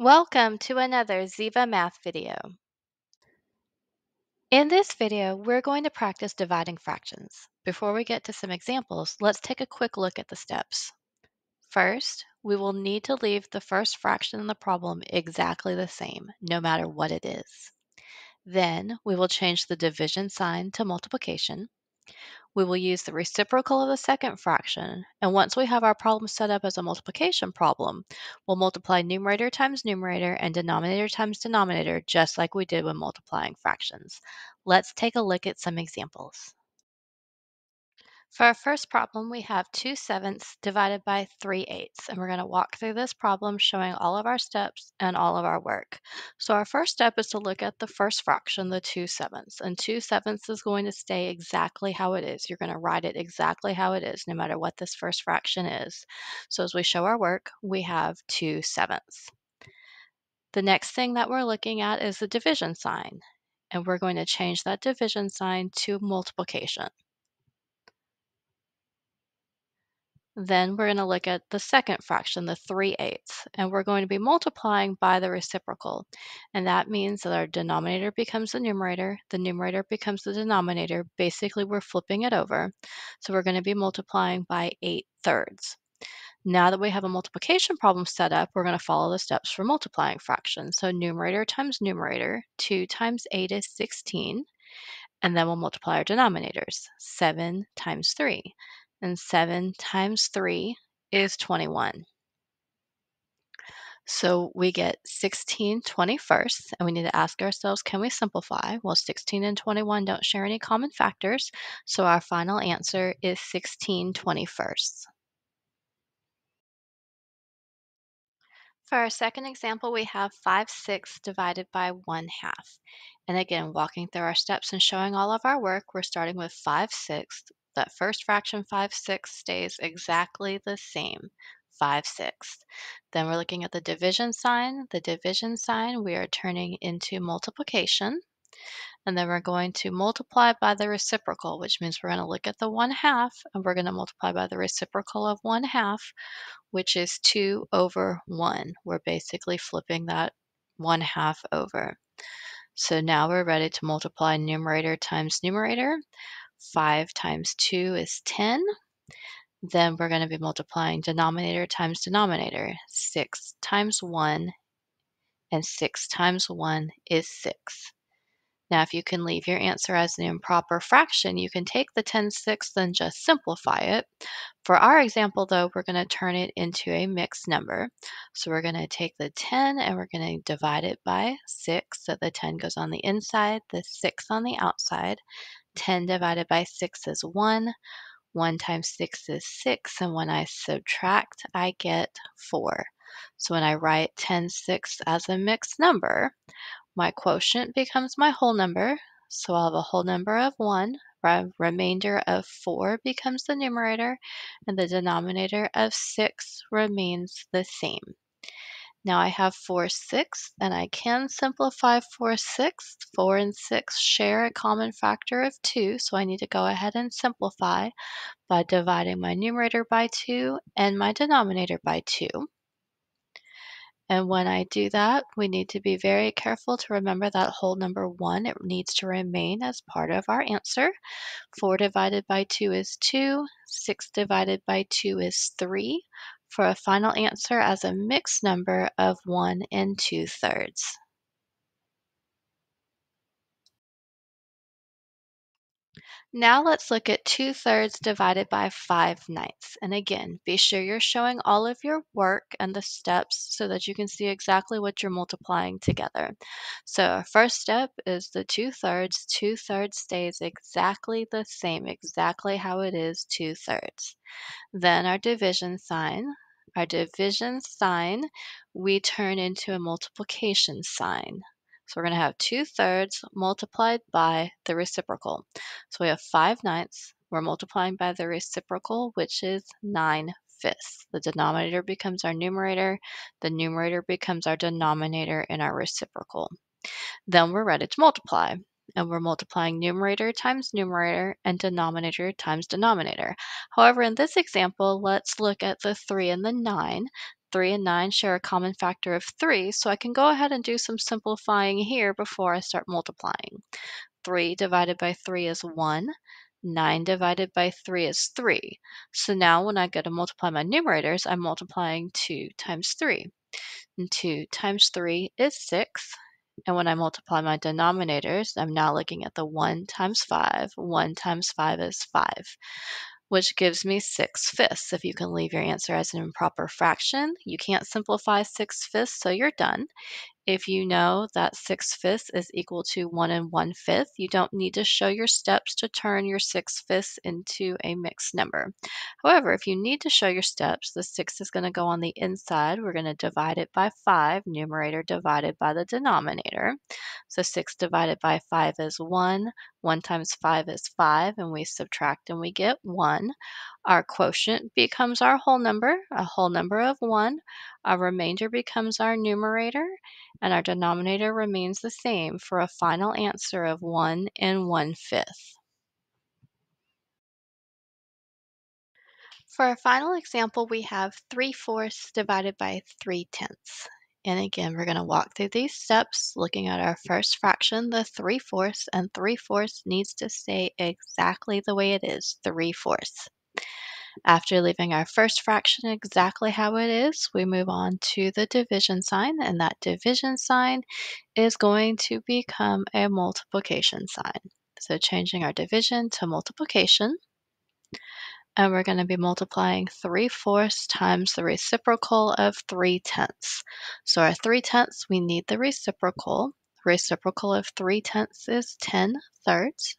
Welcome to another Ziva Math video. In this video, we're going to practice dividing fractions. Before we get to some examples, let's take a quick look at the steps. First, we will need to leave the first fraction in the problem exactly the same, no matter what it is. Then, we will change the division sign to multiplication. We will use the reciprocal of the second fraction, and once we have our problem set up as a multiplication problem, we'll multiply numerator times numerator and denominator times denominator, just like we did when multiplying fractions. Let's take a look at some examples. For our first problem, we have 2/7 divided by 3/8, and we're going to walk through this problem showing all of our steps and all of our work. So our first step is to look at the first fraction, the 2/7, and 2/7 is going to stay exactly how it is. You're going to write it exactly how it is, no matter what this first fraction is. So as we show our work, we have 2/7. The next thing that we're looking at is the division sign, and we're going to change that division sign to multiplication. Then we're going to look at the second fraction, the 3/8, and we're going to be multiplying by the reciprocal. And that means that our denominator becomes the numerator becomes the denominator. Basically, we're flipping it over. So we're going to be multiplying by 8/3. Now that we have a multiplication problem set up, we're going to follow the steps for multiplying fractions. So numerator times numerator, 2 times 8 is 16. And then we'll multiply our denominators, 7 times 3. And 7 times 3 is 21. So we get 16 21st, and we need to ask ourselves, can we simplify? Well, 16 and 21 don't share any common factors, so our final answer is 16 21st. For our second example, we have 5/6 divided by 1/2. And again, walking through our steps and showing all of our work, we're starting with 5/6. That first fraction, 5/6, stays exactly the same, 5/6. Then we're looking at the division sign. The division sign we are turning into multiplication. And then we're going to multiply by the reciprocal, which means we're going to look at the 1/2, and we're going to multiply by the reciprocal of 1/2, which is 2/1. We're basically flipping that 1/2 over. So now we're ready to multiply numerator times numerator. 5 times 2 is 10. Then we're going to be multiplying denominator times denominator. 6 times 1, and 6 times 1 is 6. Now, if you can leave your answer as an improper fraction, you can take the 10/6 and just simplify it. For our example, though, we're going to turn it into a mixed number. So we're going to take the 10 and we're going to divide it by 6. So the 10 goes on the inside, the 6 on the outside. 10 divided by 6 is 1, 1 times 6 is 6, and when I subtract, I get 4. So when I write 10/6 as a mixed number, my quotient becomes my whole number, so I'll have a whole number of 1, remainder of 4 becomes the numerator, and the denominator of 6 remains the same. Now I have 4/6, and I can simplify 4/6. 4 and 6 share a common factor of 2, so I need to go ahead and simplify by dividing my numerator by 2 and my denominator by 2. And when I do that, we need to be very careful to remember that whole number 1. It needs to remain as part of our answer. 4 divided by 2 is 2. 6 divided by 2 is 3. For a final answer as a mixed number of 1 2/3. Now let's look at 2/3 divided by 5/9. And again, be sure you're showing all of your work and the steps so that you can see exactly what you're multiplying together. So our first step is the 2/3. 2/3 stays exactly the same, exactly how it is, 2/3. Then our division sign. Our division sign we turn into a multiplication sign. So we're going to have 2/3 multiplied by the reciprocal. So we have 5/9. We're multiplying by the reciprocal, which is 9/5. The denominator becomes our numerator. The numerator becomes our denominator in our reciprocal. Then we're ready to multiply. And we're multiplying numerator times numerator and denominator times denominator. However, in this example, let's look at the 3 and the 9. 3 and 9 share a common factor of 3, so I can go ahead and do some simplifying here before I start multiplying. 3 divided by 3 is 1. 9 divided by 3 is 3. So now when I go to multiply my numerators, I'm multiplying 2 times 3. And 2 times 3 is 6. And when I multiply my denominators, I'm now looking at the 1 times 5. 1 times 5 is 5, which gives me 6/5. If you can leave your answer as an improper fraction, you can't simplify 6/5, so you're done. If you know that 6/5 is equal to 1 1/5, you don't need to show your steps to turn your 6/5 into a mixed number. However, if you need to show your steps, the 6 is going to go on the inside. We're going to divide it by 5, numerator divided by the denominator. So 6 divided by 5 is 1. 1 times 5 is 5, and we subtract and we get 1. Our quotient becomes our whole number, a whole number of 1. Our remainder becomes our numerator, and our denominator remains the same for a final answer of 1 1/5. For our final example, we have 3/4 divided by 3/10. And again, we're going to walk through these steps, looking at our first fraction, the 3/4, and 3/4 needs to stay exactly the way it is, 3/4. After leaving our first fraction exactly how it is, we move on to the division sign, and that division sign is going to become a multiplication sign. So changing our division to multiplication. And we're going to be multiplying 3/4 times the reciprocal of 3/10. So our 3/10, we need the reciprocal. Reciprocal of 3/10 is 10/3.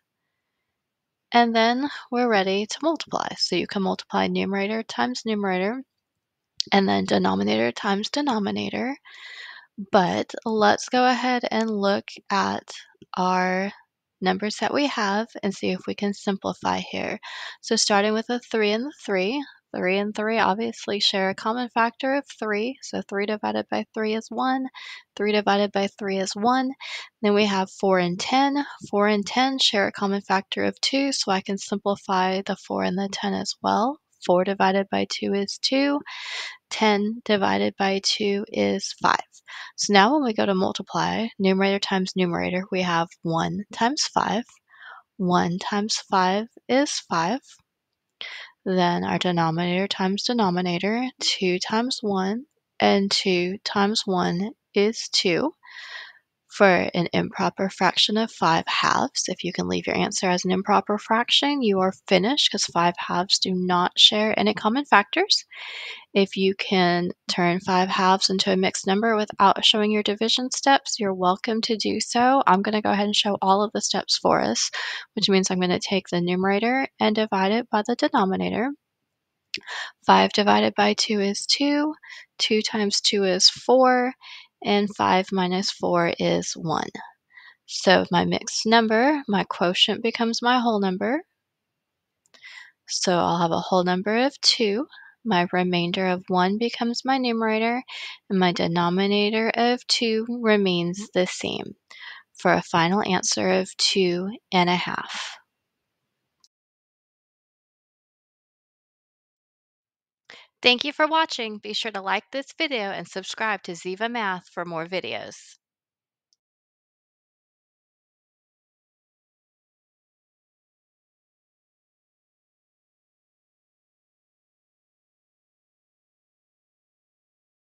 And then we're ready to multiply. So you can multiply numerator times numerator, and then denominator times denominator. But let's go ahead and look at our numbers that we have and see if we can simplify here. So starting with a 3 and the 3, 3 and 3 obviously share a common factor of 3, so 3 divided by 3 is 1, 3 divided by 3 is 1. Then we have 4 and 10, 4 and 10 share a common factor of 2, so I can simplify the 4 and the 10 as well. 4 divided by 2 is 2. 10 divided by 2 is 5. So now when we go to multiply, numerator times numerator, we have 1 times 5. 1 times 5 is 5. Then our denominator times denominator, 2 times 1, and 2 times 1 is 2. For an improper fraction of 5/2, if you can leave your answer as an improper fraction, you are finished because 5/2 do not share any common factors. If you can turn 5/2 into a mixed number without showing your division steps, you're welcome to do so. I'm going to go ahead and show all of the steps for us, which means I'm going to take the numerator and divide it by the denominator. 5 divided by 2 is 2, 2 times 2 is 4, and 5 minus 4 is 1. So my mixed number, my quotient becomes my whole number. So I'll have a whole number of 2. My remainder of 1 becomes my numerator, and my denominator of 2 remains the same for a final answer of 2 1/2. Thank you for watching. Be sure to like this video and subscribe to Ziva Math for more videos.